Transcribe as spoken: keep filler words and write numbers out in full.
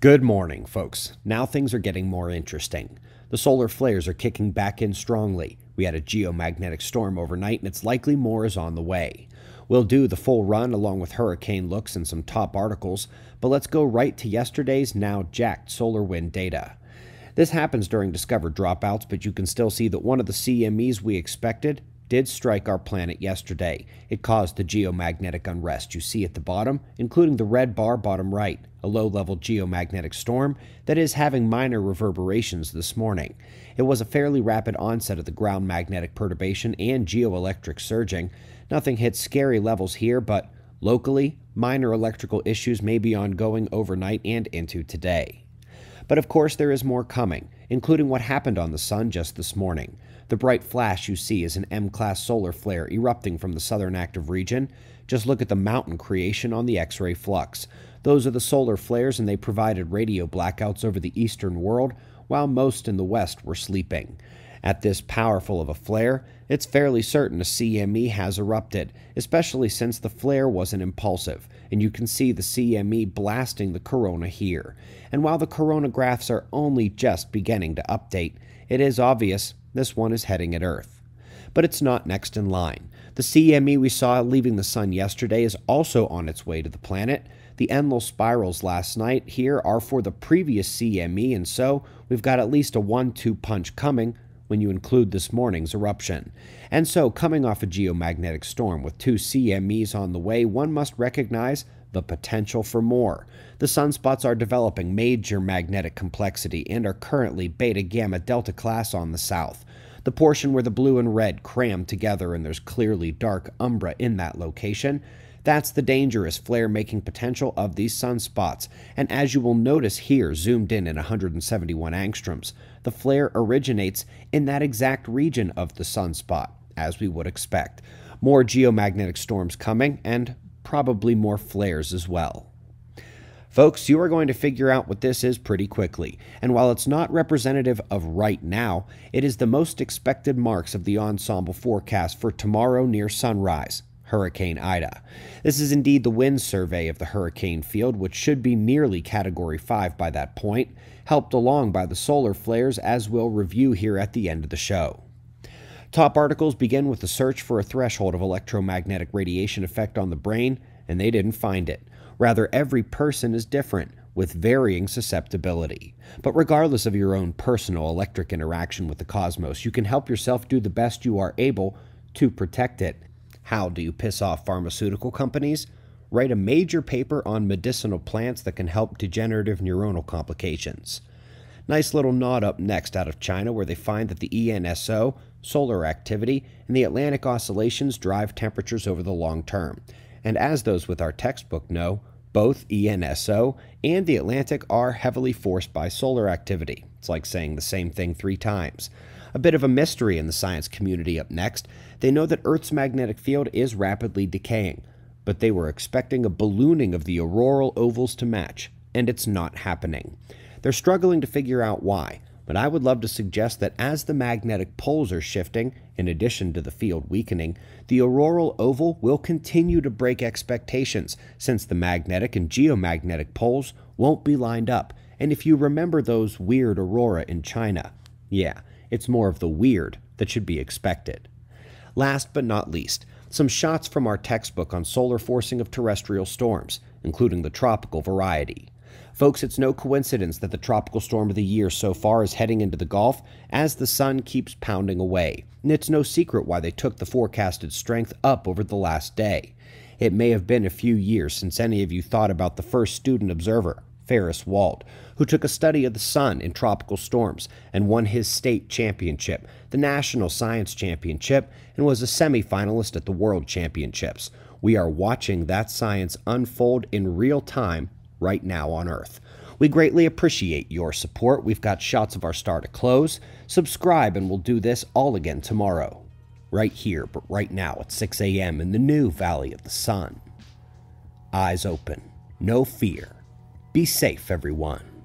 Good morning, folks. Now things are getting more interesting. The solar flares are kicking back in strongly. We had a geomagnetic storm overnight, and it's likely more is on the way. We'll do the full run along with hurricane looks and some top articles, but let's go right to yesterday's now jacked solar wind data. This happens during Discover dropouts, but you can still see that one of the C M Es we expected did strike our planet yesterday. It caused the geomagnetic unrest you see at the bottom, including the red bar bottom right, a low-level geomagnetic storm that is having minor reverberations this morning. It was a fairly rapid onset of the ground magnetic perturbation and geoelectric surging. Nothing hits scary levels here, but locally, minor electrical issues may be ongoing overnight and into today. But of course there is more coming, including what happened on the sun just this morning. The bright flash you see is an M class solar flare erupting from the southern active region. Just look at the mountain creation on the X ray flux. Those are the solar flares, and they provided radio blackouts over the eastern world, while most in the west were sleeping. At this powerful of a flare, it's fairly certain a C M E has erupted, especially since the flare wasn't impulsive, and you can see the C M E blasting the corona here. And while the coronagraphs are only just beginning to update, it is obvious this one is heading at Earth. But it's not next in line. The C M E we saw leaving the sun yesterday is also on its way to the planet. The enlil spirals last night here are for the previous C M E, and so we've got at least a one two punch coming when you include this morning's eruption. And so, coming off a geomagnetic storm with two C M Es on the way, one must recognize the potential for more. The sunspots are developing major magnetic complexity and are currently Beta Gamma Delta class on the south. The portion where the blue and red cram together and there's clearly dark umbra in that location, that's the dangerous flare-making potential of these sunspots, and as you will notice here, zoomed in at one hundred seventy-one angstroms, the flare originates in that exact region of the sunspot, as we would expect. More geomagnetic storms coming, and probably more flares as well. Folks, you are going to figure out what this is pretty quickly, and while it's not representative of right now, it is the most expected marks of the ensemble forecast for tomorrow near sunrise. Hurricane Ida. This is indeed the wind survey of the hurricane field, which should be nearly Category five by that point, helped along by the solar flares, as we'll review here at the end of the show. Top articles begin with the search for a threshold of electromagnetic radiation effect on the brain, and they didn't find it. Rather, every person is different, with varying susceptibility. But regardless of your own personal electric interaction with the cosmos, you can help yourself do the best you are able to protect it. How do you piss off pharmaceutical companies? Write a major paper on medicinal plants that can help degenerative neuronal complications. Nice little nod up next out of China, where they find that the E N S O, solar activity, and the Atlantic oscillations drive temperatures over the long term. And as those with our textbook know, both E N S O and the Atlantic are heavily forced by solar activity. It's like saying the same thing three times. A bit of a mystery in the science community up next. They know that Earth's magnetic field is rapidly decaying, but they were expecting a ballooning of the auroral ovals to match, and it's not happening. They're struggling to figure out why, but I would love to suggest that as the magnetic poles are shifting, in addition to the field weakening, the auroral oval will continue to break expectations, since the magnetic and geomagnetic poles won't be lined up. And if you remember those weird aurora in China, yeah, it's more of the weird that should be expected. Last but not least, some shots from our textbook on solar forcing of terrestrial storms, including the tropical variety. Folks, it's no coincidence that the tropical storm of the year so far is heading into the Gulf as the sun keeps pounding away, and it's no secret why they took the forecasted strength up over the last day. It may have been a few years since any of you thought about the first student observer, Ferris Walt, who took a study of the sun in tropical storms and won his state championship, the National Science Championship, and was a semi-finalist at the World Championships. We are watching that science unfold in real time right now on Earth. We greatly appreciate your support. We've got shots of our star to close. Subscribe, and we'll do this all again tomorrow. Right here, but right now at six A M in the new Valley of the Sun. Eyes open, no fear. Be safe, everyone.